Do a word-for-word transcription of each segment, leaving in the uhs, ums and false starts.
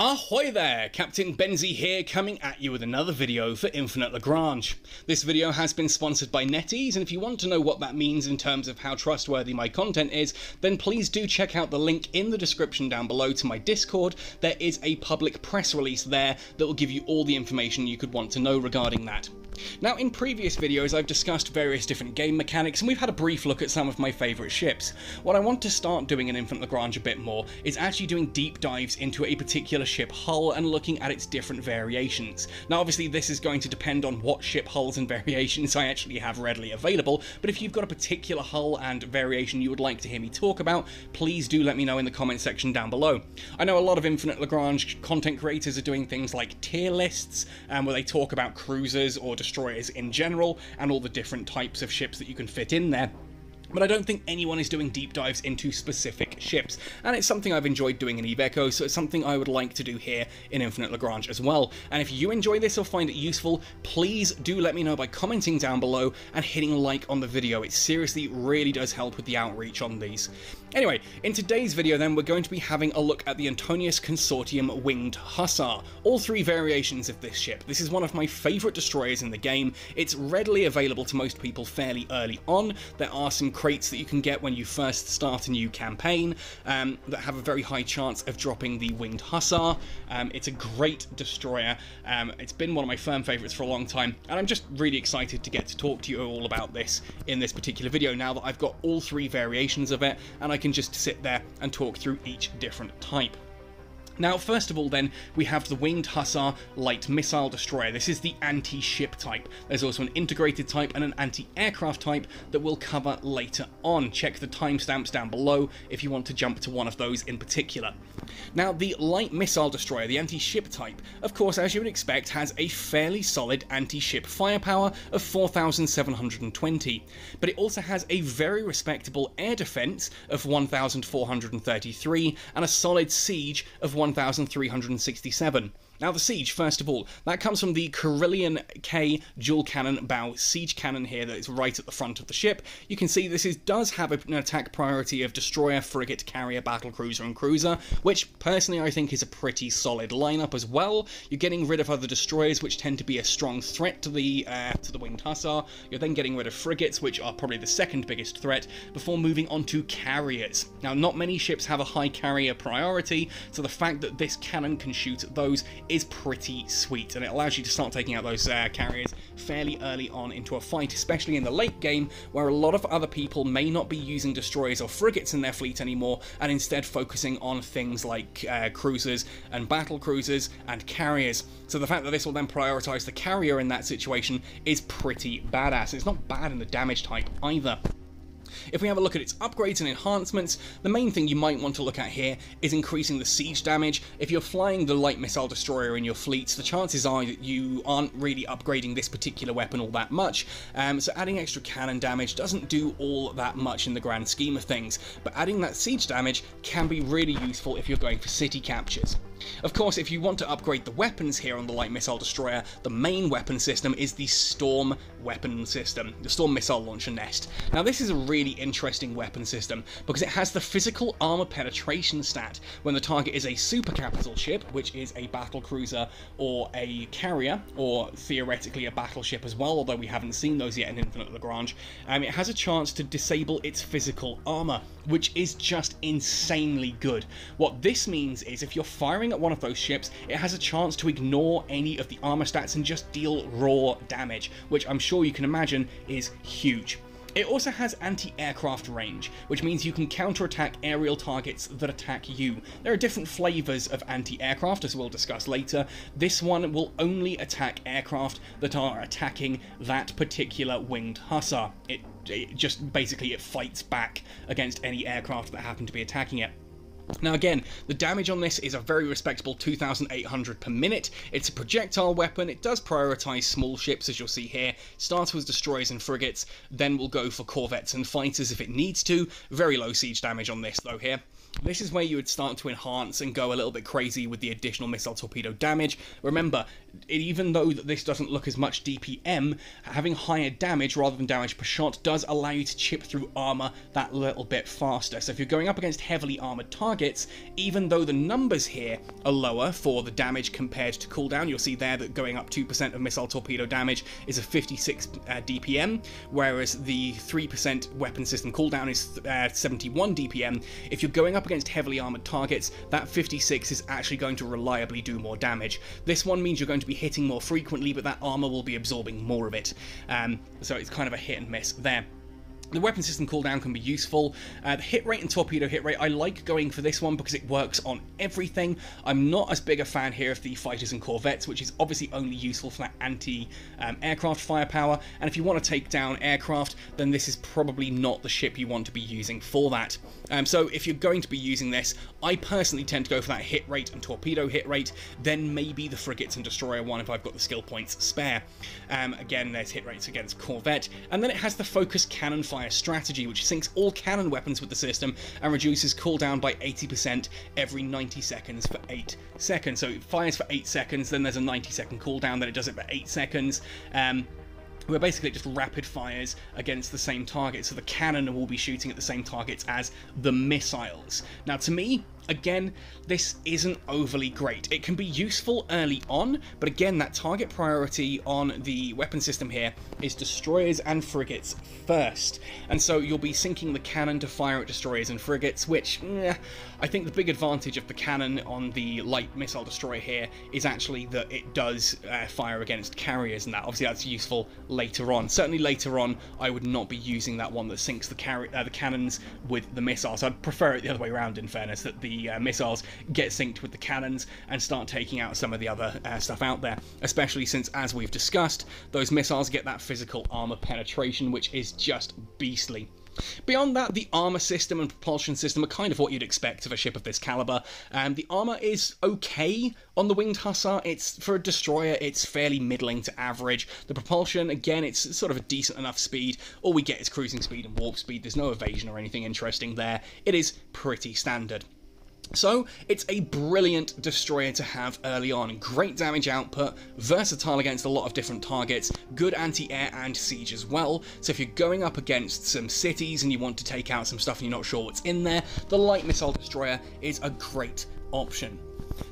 Ahoy there, Captain Benzie here, coming at you with another video for Infinite Lagrange. This video has been sponsored by NetEase, and if you want to know what that means in terms of how trustworthy my content is, then please do check out the link in the description down below to my Discord. There is a public press release there that will give you all the information you could want to know regarding that. Now, in previous videos I've discussed various different game mechanics, and we've had a brief look at some of my favourite ships. What I want to start doing in Infinite Lagrange a bit more is actually doing deep dives into a particular ship hull and looking at its different variations. Now obviously this is going to depend on what ship hulls and variations I actually have readily available, but if you've got a particular hull and variation you would like to hear me talk about, please do let me know in the comment section down below. I know a lot of Infinite Lagrange content creators are doing things like tier lists, um, where they talk about cruisers or destroyers in general and all the different types of ships that you can fit in there. But I don't think anyone is doing deep dives into specific ships, and it's something I've enjoyed doing in Eve Echoes, so it's something I would like to do here in Infinite Lagrange as well. And if you enjoy this or find it useful, please do let me know by commenting down below and hitting like on the video. It seriously really does help with the outreach on these. Anyway, in today's video then, we're going to be having a look at the Antonius Consortium Winged Hussar, all three variations of this ship. This is one of my favourite destroyers in the game. It's readily available to most people fairly early on. There are some crates that you can get when you first start a new campaign um, that have a very high chance of dropping the Winged Hussar. Um, it's a great destroyer. Um, it's been one of my firm favourites for a long time, and I'm just really excited to get to talk to you all about this in this particular video now that I've got all three variations of it, and I can just sit there and talk through each different type. Now, first of all then, we have the Winged Hussar Light Missile Destroyer. This is the anti-ship type. There's also an integrated type and an anti-aircraft type that we'll cover later on. Check the timestamps down below if you want to jump to one of those in particular. Now, the Light Missile Destroyer, the anti-ship type, of course, as you would expect, has a fairly solid anti-ship firepower of four thousand seven hundred twenty, but it also has a very respectable air defense of one thousand four hundred thirty-three and a solid siege of one thousand three hundred sixty-seven. Now the siege, first of all, that comes from the Carillon K Dual Cannon Bow Siege Cannon here that is right at the front of the ship. You can see this is, does have an attack priority of destroyer, frigate, carrier, battlecruiser and cruiser, which personally I think is a pretty solid lineup as well. You're getting rid of other destroyers which tend to be a strong threat to the uh, to the Winged Hussar. You're then getting rid of frigates, which are probably the second biggest threat, before moving on to carriers. Now not many ships have a high carrier priority, so the fact that this cannon can shoot at those is pretty sweet, and it allows you to start taking out those uh, carriers fairly early on into a fight, especially in the late game where a lot of other people may not be using destroyers or frigates in their fleet anymore and instead focusing on things like uh, cruisers and battle cruisers and carriers. So the fact that this will then prioritize the carrier in that situation is pretty badass. It's not bad in the damage type either. If we have a look at its upgrades and enhancements, the main thing you might want to look at here is increasing the siege damage. If you're flying the Light Missile Destroyer in your fleets, the chances are that you aren't really upgrading this particular weapon all that much, um, so adding extra cannon damage doesn't do all that much in the grand scheme of things, but adding that siege damage can be really useful if you're going for city captures. Of course, if you want to upgrade the weapons here on the Light Missile Destroyer, the main weapon system is the Storm weapon system, the Storm Missile Launcher Nest. Now this is a really interesting weapon system because it has the physical armor penetration stat. When the target is a supercapital ship, which is a battlecruiser or a carrier, or theoretically a battleship as well, although we haven't seen those yet in Infinite Lagrange, um, it has a chance to disable its physical armor, which is just insanely good. What this means is if you're firing at one of those ships, it has a chance to ignore any of the armor stats and just deal raw damage, which I'm sure you can imagine is huge. It also has anti-aircraft range, which means you can counterattack aerial targets that attack you. There are different flavors of anti-aircraft, as we'll discuss later. This one will only attack aircraft that are attacking that particular Winged Hussar. It, it just basically it fights back against any aircraft that happen to be attacking it. Now again, the damage on this is a very respectable two thousand eight hundred per minute. It's a projectile weapon. It does prioritise small ships, as you'll see here. Starts with destroyers and frigates, then will go for corvettes and fighters if it needs to. Very low siege damage on this though here. This is where you would start to enhance and go a little bit crazy with the additional missile torpedo damage. Remember, even though this doesn't look as much D P M, having higher damage rather than damage per shot does allow you to chip through armor that little bit faster. So if you're going up against heavily armored targets, even though the numbers here are lower for the damage compared to cooldown, you'll see there that going up two percent of missile torpedo damage is a fifty-six uh, D P M, whereas the three percent weapon system cooldown is uh, seventy-one D P M. If you're going up against heavily armoured targets, that fifty-six is actually going to reliably do more damage. This one means you're going to be hitting more frequently, but that armour will be absorbing more of it. Um, so it's kind of a hit and miss there. The weapon system cooldown can be useful. Uh, the hit rate and torpedo hit rate, I like going for this one because it works on everything. I'm not as big a fan here of the fighters and corvettes, which is obviously only useful for that anti-aircraft um, firepower. And if you want to take down aircraft, then this is probably not the ship you want to be using for that. Um, so if you're going to be using this, I personally tend to go for that hit rate and torpedo hit rate, then maybe the frigates and destroyer one if I've got the skill points spare. Um, again, there's hit rates against corvette. And then it has the focus cannon fire strategy, which syncs all cannon weapons with the system and reduces cooldown by eighty percent every ninety seconds for eight seconds. So it fires for eight seconds, then there's a ninety second cooldown, then it does it for eight seconds. Um, We're basically just rapid fires against the same target, so the cannon will be shooting at the same targets as the missiles. Now, to me, again, this isn't overly great. It can be useful early on, but again, that target priority on the weapon system here is destroyers and frigates first. And so you'll be sinking the cannon to fire at destroyers and frigates, which, eh, I think the big advantage of the cannon on the light missile destroyer here is actually that it does uh, fire against carriers, and that obviously that's useful later on. Certainly later on, I would not be using that one that sinks the, carri uh, the cannons with the missiles. I'd prefer it the other way around, in fairness, that the uh, missiles get synced with the cannons and start taking out some of the other uh, stuff out there, especially since, as we've discussed, those missiles get that physical armor penetration, which is just beastly. Beyond that, the armour system and propulsion system are kind of what you'd expect of a ship of this calibre. Um, the armour is okay on the Winged Hussar. It's, for a destroyer, it's fairly middling to average. The propulsion, again, it's sort of a decent enough speed. All we get is cruising speed and warp speed. There's no evasion or anything interesting there. It is pretty standard. So, it's a brilliant destroyer to have early on. Great damage output, versatile against a lot of different targets, good anti-air and siege as well. So if you're going up against some cities and you want to take out some stuff and you're not sure what's in there, the light missile destroyer is a great option.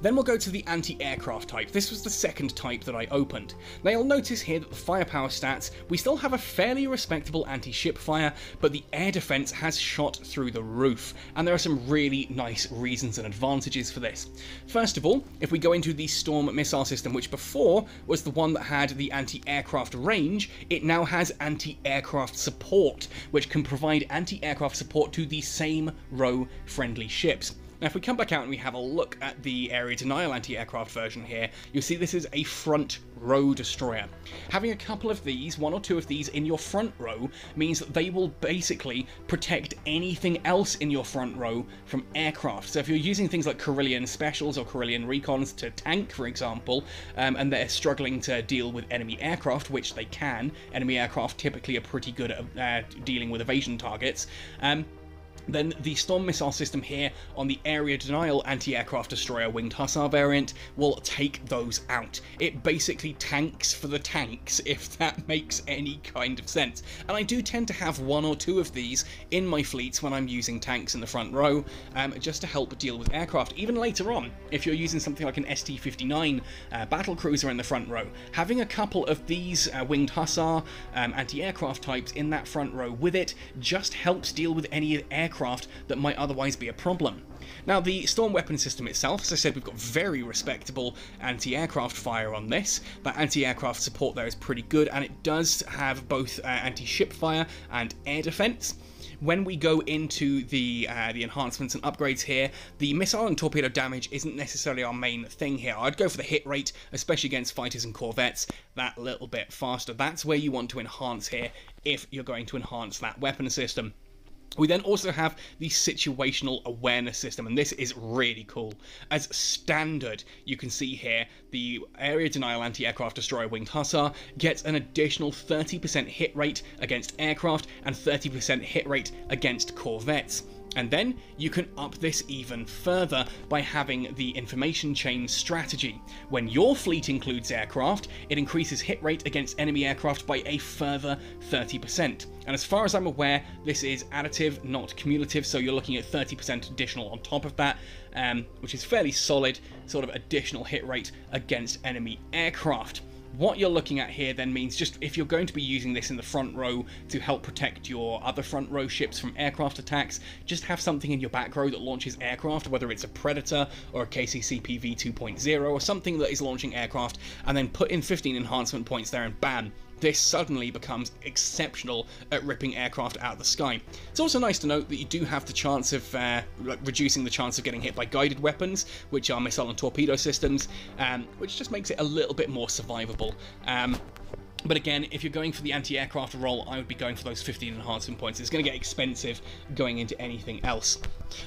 Then we'll go to the anti-aircraft type. This was the second type that I opened. Now you'll notice here that the firepower stats, we still have a fairly respectable anti-ship fire, but the air defense has shot through the roof, and there are some really nice reasons and advantages for this. First of all, if we go into the Storm missile system, which before was the one that had the anti-aircraft range, it now has anti-aircraft support, which can provide anti-aircraft support to the same row friendly ships. Now, if we come back out and we have a look at the area denial anti-aircraft version here, you'll see this is a front row destroyer. Having a couple of these, one or two of these in your front row, means that they will basically protect anything else in your front row from aircraft. So if you're using things like Carillon Specials or Carillon Recons to tank, for example, um, and they're struggling to deal with enemy aircraft, which they can, enemy aircraft typically are pretty good at uh, dealing with evasion targets, um, then the Storm missile system here on the area denial anti-aircraft destroyer Winged Hussar variant will take those out. It basically tanks for the tanks, if that makes any kind of sense. And I do tend to have one or two of these in my fleets when I'm using tanks in the front row, um, just to help deal with aircraft. Even later on, if you're using something like an S T fifty-nine uh, battlecruiser in the front row, having a couple of these uh, Winged Hussar um, anti-aircraft types in that front row with it just helps deal with any aircraft aircraft that might otherwise be a problem. Now, the Storm weapon system itself, as I said, we've got very respectable anti-aircraft fire on this. That anti-aircraft support there is pretty good, and it does have both uh, anti-ship fire and air defense. When we go into the uh, the enhancements and upgrades here, the missile and torpedo damage isn't necessarily our main thing here. I'd go for the hit rate, especially against fighters and corvettes, that little bit faster. That's where you want to enhance here if you're going to enhance that weapon system. We then also have the situational awareness system, and this is really cool. As standard, you can see here, the area denial anti-aircraft destroyer Winged Hussar gets an additional thirty percent hit rate against aircraft and thirty percent hit rate against corvettes. And then you can up this even further by having the information chain strategy. When your fleet includes aircraft, it increases hit rate against enemy aircraft by a further thirty percent. And as far as I'm aware, this is additive, not cumulative, so you're looking at thirty percent additional on top of that, um, which is fairly solid, sort of additional hit rate against enemy aircraft. What you're looking at here then means, just if you're going to be using this in the front row to help protect your other front row ships from aircraft attacks, just have something in your back row that launches aircraft, whether it's a Predator or a K C C P V two point oh or something that is launching aircraft, and then put in fifteen enhancement points there and bam. This suddenly becomes exceptional at ripping aircraft out of the sky. It's also nice to note that you do have the chance of uh, like reducing the chance of getting hit by guided weapons, which are missile and torpedo systems, um, which just makes it a little bit more survivable. Um, But again, if you're going for the anti-aircraft roll, I would be going for those fifteen enhancement points. It's going to get expensive going into anything else.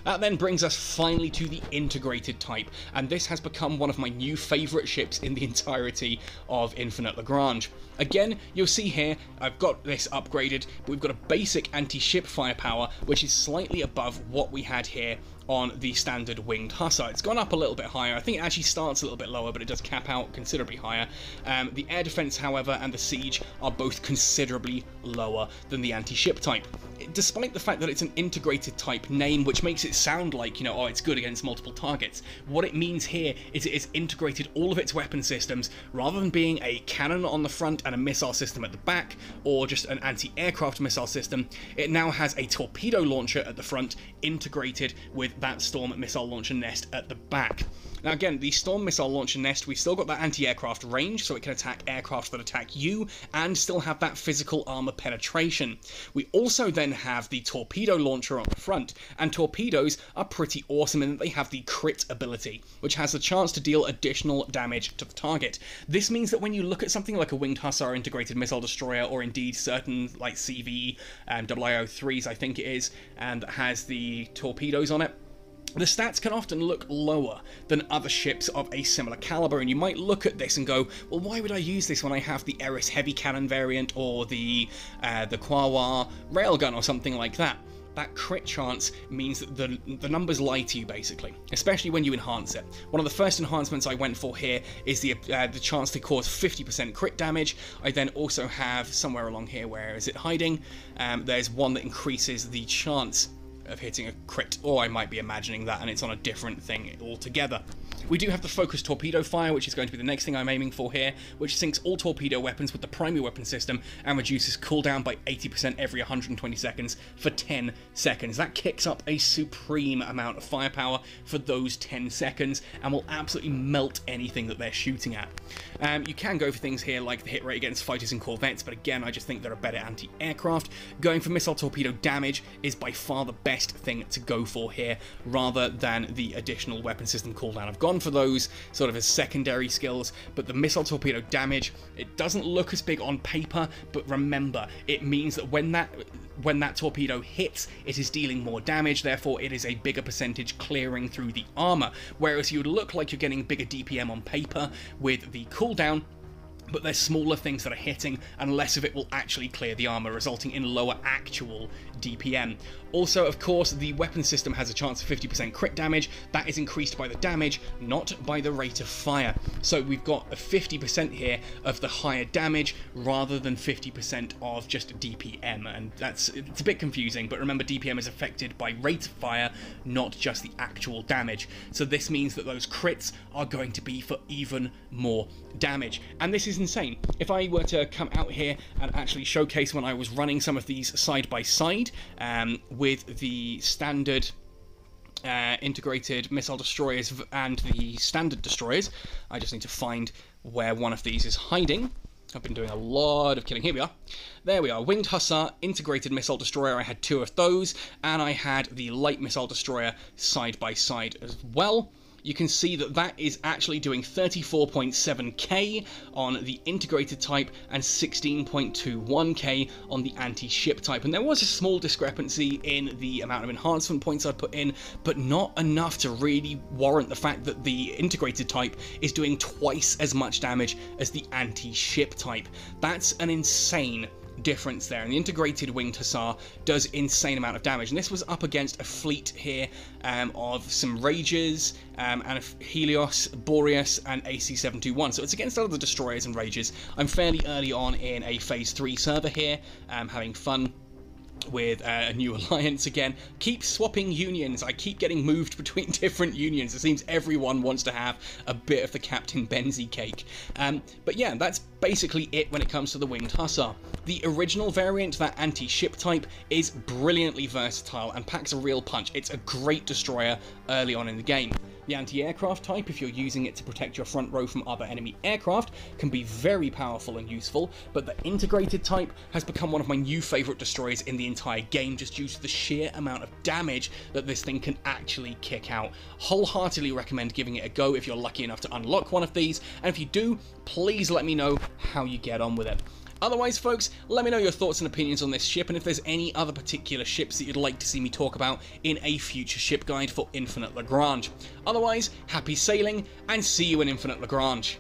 That then brings us finally to the integrated type, and this has become one of my new favourite ships in the entirety of Infinite Lagrange. Again, you'll see here, I've got this upgraded, but we've got a basic anti-ship firepower, which is slightly above what we had here on the standard Winged Hussar. It's gone up a little bit higher. I think it actually starts a little bit lower, but it does cap out considerably higher. Um, the air defense, however, and the siege are both considerably lower than the anti-ship type, despite the fact that it's an integrated type name, which makes it sound like, you know, oh, it's good against multiple targets. What it means here is it has integrated all of its weapon systems, rather than being a cannon on the front and a missile system at the back, or just an anti-aircraft missile system. It now has a torpedo launcher at the front, integrated with that Storm Missile Launcher Nest at the back. Now again, the Storm Missile Launcher Nest, we've still got that anti-aircraft range, so it can attack aircraft that attack you, and still have that physical armor penetration. We also then have the torpedo launcher on the front, and torpedoes are pretty awesome in that they have the crit ability, which has the chance to deal additional damage to the target. This means that when you look at something like a Winged Hussar integrated missile destroyer, or indeed certain like C V um, I I O threes, I think it is, and that has the torpedoes on it, the stats can often look lower than other ships of a similar caliber, and you might look at this and go, well, why would I use this when I have the Eris Heavy Cannon variant or the, uh, the Quawa Railgun or something like that? That crit chance means that the, the numbers lie to you, basically, especially when you enhance it. One of the first enhancements I went for here is the uh, the chance to cause fifty percent crit damage. I then also have, somewhere along here, where is it hiding? Um, there's one that increases the chance of hitting a crit, or I might be imagining that and it's on a different thing altogether. We do have the focused torpedo fire, which is going to be the next thing I'm aiming for here, which syncs all torpedo weapons with the primary weapon system and reduces cooldown by eighty percent every one hundred twenty seconds for ten seconds. That kicks up a supreme amount of firepower for those ten seconds and will absolutely melt anything that they're shooting at. Um, you can go for things here like the hit rate against fighters and corvettes, but again, I just think they're a better anti-aircraft. Going for missile torpedo damage is by far the best thing to go for here, rather than the additional weapon system cooldown. I've gone for those sort of as secondary skills, but the missile torpedo damage, it doesn't look as big on paper, but remember, it means that when that when that torpedo hits, it is dealing more damage, therefore it is a bigger percentage clearing through the armor, whereas you would look like you're getting bigger D P M on paper with the cooldown, but there's smaller things that are hitting, and less of it will actually clear the armor, resulting in lower actual D P M. Also, of course, the weapon system has a chance of fifty percent crit damage. That is increased by the damage, not by the rate of fire. So we've got a fifty percent here of the higher damage, rather than fifty percent of just D P M, and that's, it's a bit confusing, but remember, D P M is affected by rate of fire, not just the actual damage. So this means that those crits are going to be for even more damage, and this is insane. If I were to come out here and actually showcase when I was running some of these side by side um, with the standard uh, integrated missile destroyers and the standard destroyers, I just need to find where one of these is hiding. I've been doing a lot of killing. Here we are. There we are. Winged Hussar, integrated missile destroyer. I had two of those, and I had the light missile destroyer side by side as well. You can see that that is actually doing thirty-four point seven K on the integrated type and sixteen point two one K on the anti-ship type. And there was a small discrepancy in the amount of enhancement points I put in, but not enough to really warrant the fact that the integrated type is doing twice as much damage as the anti-ship type. That's an insane difference there, and the integrated winged hussar does insane amount of damage. And this was up against a fleet here um, of some Rages um, and Helios, Boreas, and A C seven twenty-one. So it's against other destroyers and Rages. I'm fairly early on in a phase three server here, um, having fun with a new alliance again. Keep swapping unions. I keep getting moved between different unions. It seems everyone wants to have a bit of the Captain Benzie cake. Um, but yeah, that's basically it when it comes to the Winged Hussar. The original variant, that anti-ship type, is brilliantly versatile and packs a real punch. It's a great destroyer early on in the game. The anti-aircraft type, if you're using it to protect your front row from other enemy aircraft, can be very powerful and useful, but the integrated type has become one of my new favourite destroyers in the entire game just due to the sheer amount of damage that this thing can actually kick out. Wholeheartedly recommend giving it a go if you're lucky enough to unlock one of these, and if you do, please let me know how you get on with it. Otherwise, folks, let me know your thoughts and opinions on this ship, and if there's any other particular ships that you'd like to see me talk about in a future ship guide for Infinite Lagrange. Otherwise, happy sailing, and see you in Infinite Lagrange.